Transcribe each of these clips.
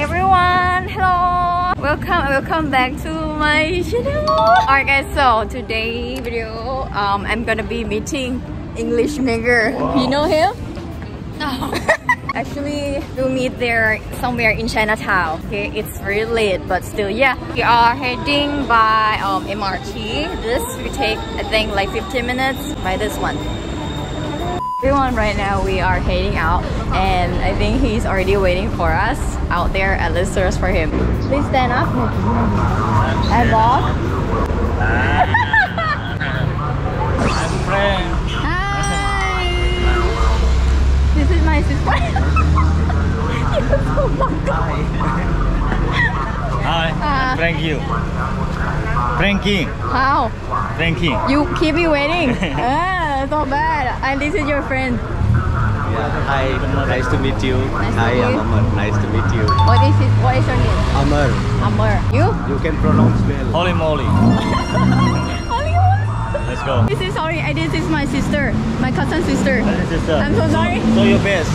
everyone, hello, welcome back to my channel. Alright guys, so today video I'm gonna be meeting InglishMaker. Wow. You know him? No. Actually we'll meet there somewhere in Chinatown. Okay, it's very late but still, yeah, we are heading by MRT. This will take I think like 15 minutes by this one. Everyone, right now we are heading out and I think he's already waiting for us out there at the stairs for him. Please stand up and walk. I'm Frank. Hi! This is my sister. Hi. Hi, Frank you. Frankie. How? Frankie. You keep me waiting. Not bad. And this is your friend. Yeah. Hi, nice to meet you. Hi, I'm Amr. Nice to meet you. What is your name? Amr. Amr. You? You can pronounce well. Holy moly. Holy moly. Let's go. This is sorry. This is my sister, my cousin sister. Sister. I'm so sorry. Show your face.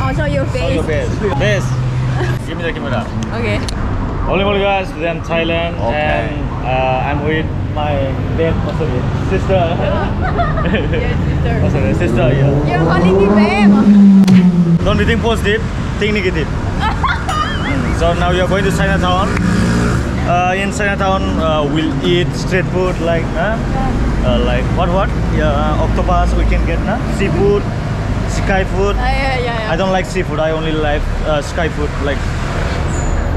Also your face. Show your face. Face. Give me the camera. Okay. Holy moly, guys. We're in Thailand, okay. And I'm with my Ben, sister. Yes, sister. Also, sister, yeah. You're calling me babe. Don't be think positive, think negative. So now you're going to Chinatown. In Chinatown, we'll eat street food like what? Yeah, octopus we can get, na? Seafood, sky food. I don't like seafood. I only like sky food, like.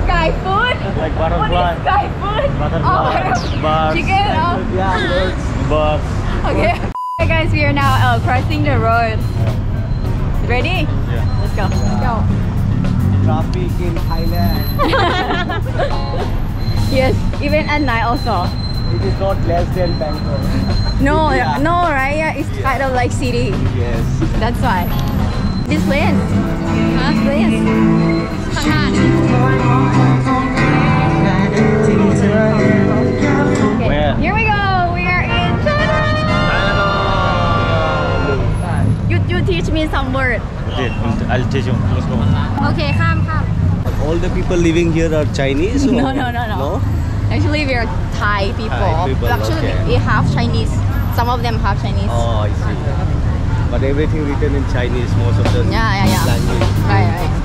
Sky food? Like butterfly. What is sky food? Butterfly. Oh, birds. Chicken. Oh. Yeah, birds. Birds. Okay. Okay guys, we are now crossing the road. Ready? Yeah. Let's go. Yeah. Let's go. Traffic in Thailand. Yes, even at night also. It is not less than Bangkok. No, yeah. No, right? Yeah, it's kind of like city. Yes. That's why. This place. Huh? This place. Okay. Here we go, we are in Thailand. You teach me some word. Okay, I'll teach you. Let's go. Okay, come. All the people living here are Chinese? Or? No. Actually, we are Thai people. Actually, okay. We have Chinese. Some of them have Chinese. Oh, I see. But everything written in Chinese, most of the language. Yeah. Right.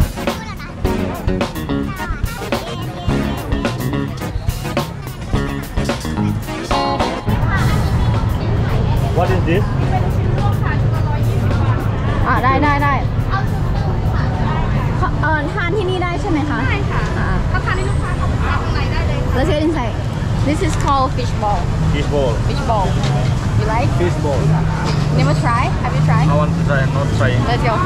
What is this? Let's get inside. This is called fish ball. Fish ball. Fish ball. You like? Fish ball. Never try? Have you tried? I want to try. I'm not trying. Let's go.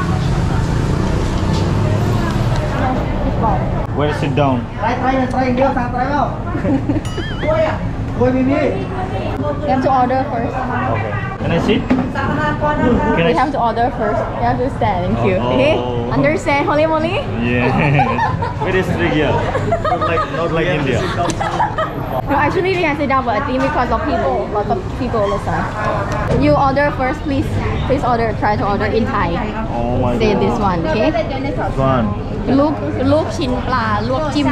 Fish ball. Where is it down? Try. You have to order first. Okay. Can I sit? You have to order first. You have to stand in queue. Okay? Understand? Holy moly? Yeah. It is tricky. Not like India. No, actually we can sit down, but I think because of people. Lots of people listen. You order first, please. Please order. Try to order in Thai. Oh my God. Say this one, okay? This one. Look chin pla, look jim.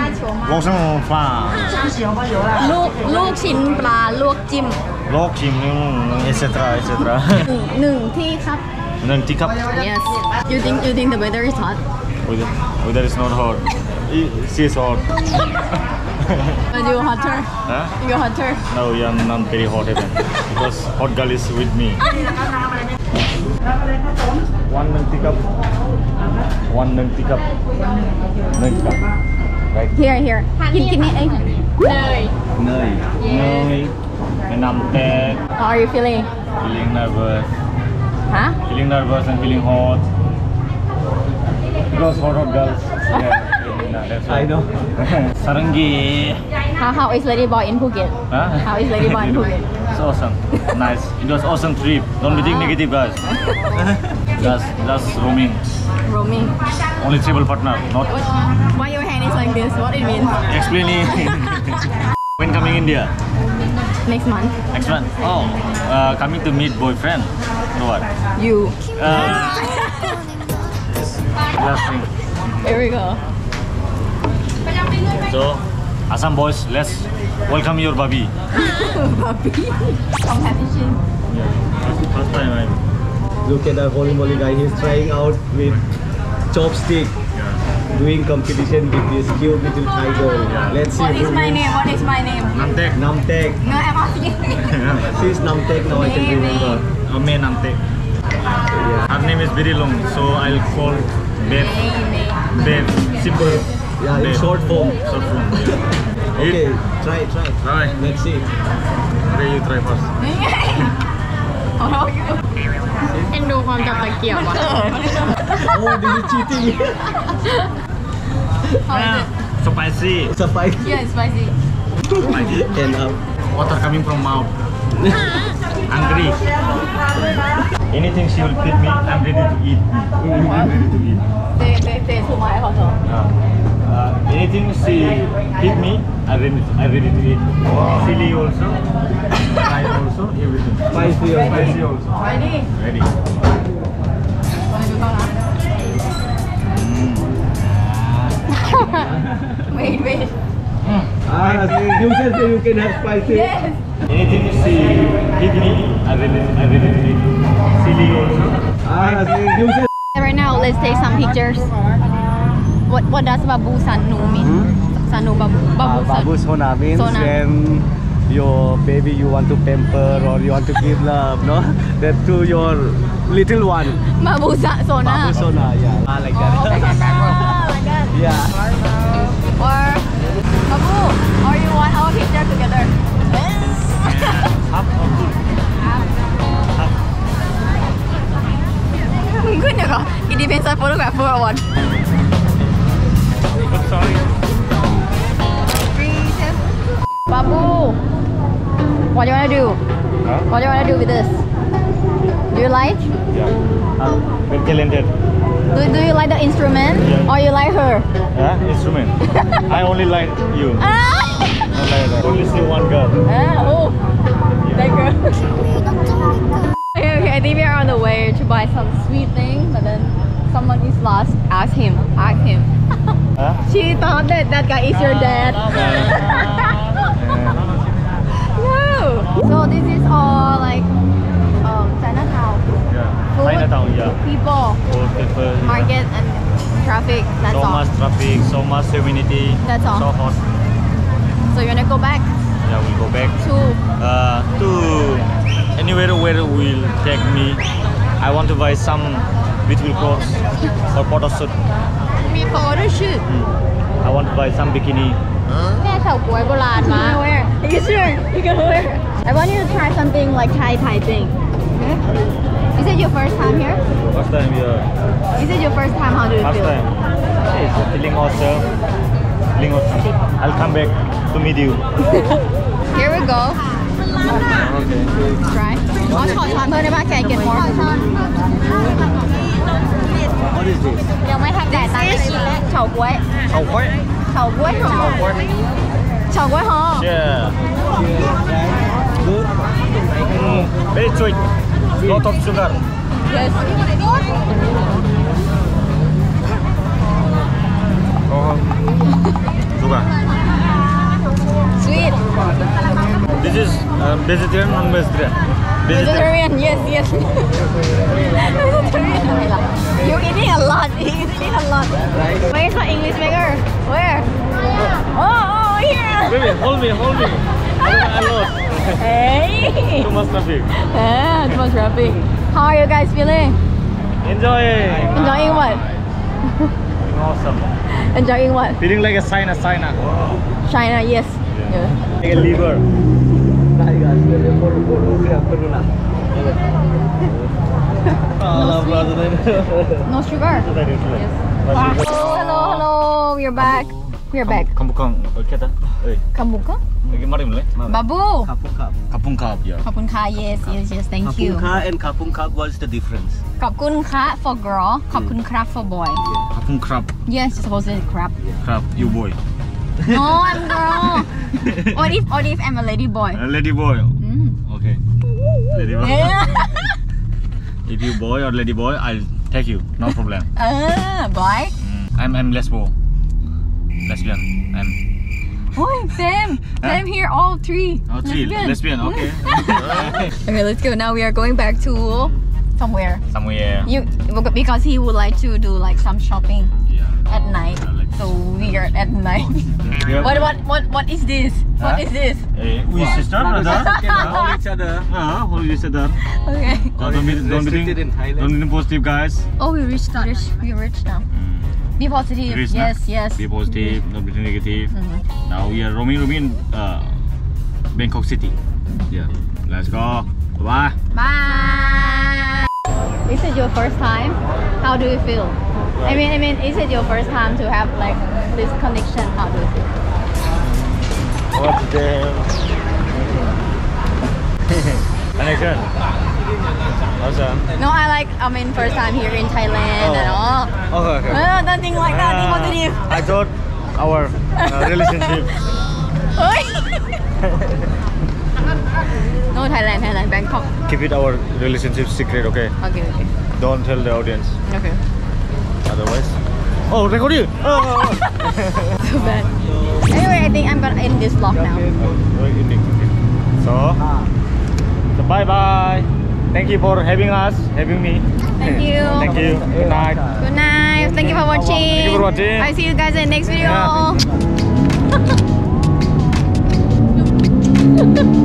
Look chin pla, look jim. Look jim, etc. Nung tea cup. Yes. You think the weather is hot? Weather is not hot. She is hot. But you hotter? Huh? You hotter? No, you are not very hot even. Because hot girl is with me. One Namtek cup. Right. Here. Give me egg. Noi. And Namtek. How are you feeling? Feeling nervous. Huh? Feeling nervous and feeling hot. Because hot girls. Yeah, I know. Sarangi. How is Lady Boy in Phuket? Huh? How is Lady Boy in Phuket? It's awesome. Nice. It was awesome trip. Don't be think negative, guys. Just roaming. Only triple partner, not. Why your hand is like this? What it means? Explain it. When coming India? Next month. Oh, coming to meet boyfriend. Or what? You. Here we go. So, Assam boys, let's welcome your Babi. Babi? From Happy Sheen. Yeah, that's the first time I'm... Look at that holy moly guy, he's trying out with chopstick. Yeah. Doing competition with this cute little tiger. Yeah. Let's see. What is my name? What is my name? Namtek. Namtek. No, I'm not kidding. She's Namtek now, maybe. I can remember. Ame Namtek. Yeah. Her name is very long, so I'll call Babe. Babe. Simple. Yeah, in short form. Short form. Yeah. Okay, try. Try. Let's see. Okay, you try first. Oh, this is cheating. Spicy. Spicy. Yeah, spicy. Spicy. And water coming from mouth. Hungry. Anything she will feed me, I'm ready to eat. I'm ready to eat. Anything she feed me, I'm ready to eat. Wow. Chili also, rice also, everything. Spicy also. Ready. Wait. So you can have spicy. Yes. Anything she feed me, I'm ready to eat. Chili also. Right now, let's take some pictures. What does Babu Sanu mean? Sanu Babu Sona means Sona. When your baby you want to pamper or you want to give love, no? That to your little one. Babu Sona. Babu Sona, yeah. Like that. Oh, like that. Yeah. Or Babu, or you want our picture together? Yes. Up or good? Up. Good, no? It depends on photographer or what. I'm sorry. Babu, what do you want to do? Huh? What do you want to do with this? Do you like? Yeah, I'm talented. Do you like the instrument? Yeah. Or you like her? Yeah, instrument. I only like you. I only see one girl. Yeah. That girl. Okay, I think we are on the way to buy some sweet thing, but then someone is lost. Ask him. Huh? She thought that guy is your dad. No. So this is all like Chinatown. Yeah. Food, Chinatown, yeah. People. Market, yeah. And traffic. That's all. So much traffic, so much humanity. That's all. So hot. So you wanna go back? Yeah, we'll go back. To anywhere where will take me. I want to buy some beautiful clothes for photo shoot. I want to buy some bikini. You can wear. I want you to try something like Thai thing. Okay? Is it your first time here? First time here. Is it your first time? How do you feel? First time. It's feeling awesome. I'll come back to meet you. Here we go. Okay. Try. Can I get more? What is this? This is Chao Guai. Yeah. Good. Very sweet. Lot of sugar. Yes. Sugar. Sweet. This is vegetarian, non-vegetarian. Vegetarian, yes. Vegetarian. You're eating a lot. Where is the InglishMaker? Where? Oh, yeah. Baby, hold me. I lost. Hey. Too much traffic. How are you guys feeling? Enjoying what? Awesome. Enjoying what? Feeling like a China. China, yes. Yeah. Like a liver. No sugar. Yes. Hello, we are back. Kampung. Babu. Kapungka. Yes. Thank you. Kapungka and Kapungka, what's the difference? Kapungka for girl, Kapungka for boy. Kapungka. Yes, it's supposed to be crab. Crab, you boy. No, I'm girl. What if I'm a lady boy? A lady boy. Okay. Lady boy. If you boy or lady boy, I'll take you. No problem. Boy. I'm lesbo. Lesbian. I'm. Oh, Sam! Sam here, all three. All three, lesbian, okay. Okay, let's go. Now we are going back to somewhere. Somewhere. You, because he would like to do like some shopping at night. So we are at night. What is this? What is this? We sister, brother. Hold each other. Hold each other. Okay. Don't be positive, guys. Oh, we reached now. We reached now. Be positive. Yes, yes. Be positive. Don't be negative. Now we are roaming in Bangkok City. Yeah. Let's go. Bye. Bye. Is it your first time? How do you feel? I mean, is it your first time to have like this connection? How do you feel? What the? Connection. Awesome. No, I mean, first time here in Thailand and all. Okay. No, don't think like that. Be positive. I thought our relationship. No, Thailand, Bangkok. Keep it our relationship secret, okay? Okay. Don't tell the audience. Okay. Otherwise, oh, record you. Oh. So bad. Anyway, I think I'm gonna end this vlog now. So, bye bye. Thank you for having me. Thank you. Thank you. Good night. Good night. Thank you for watching. Thank you for watching. I see you guys in the next video. Yeah.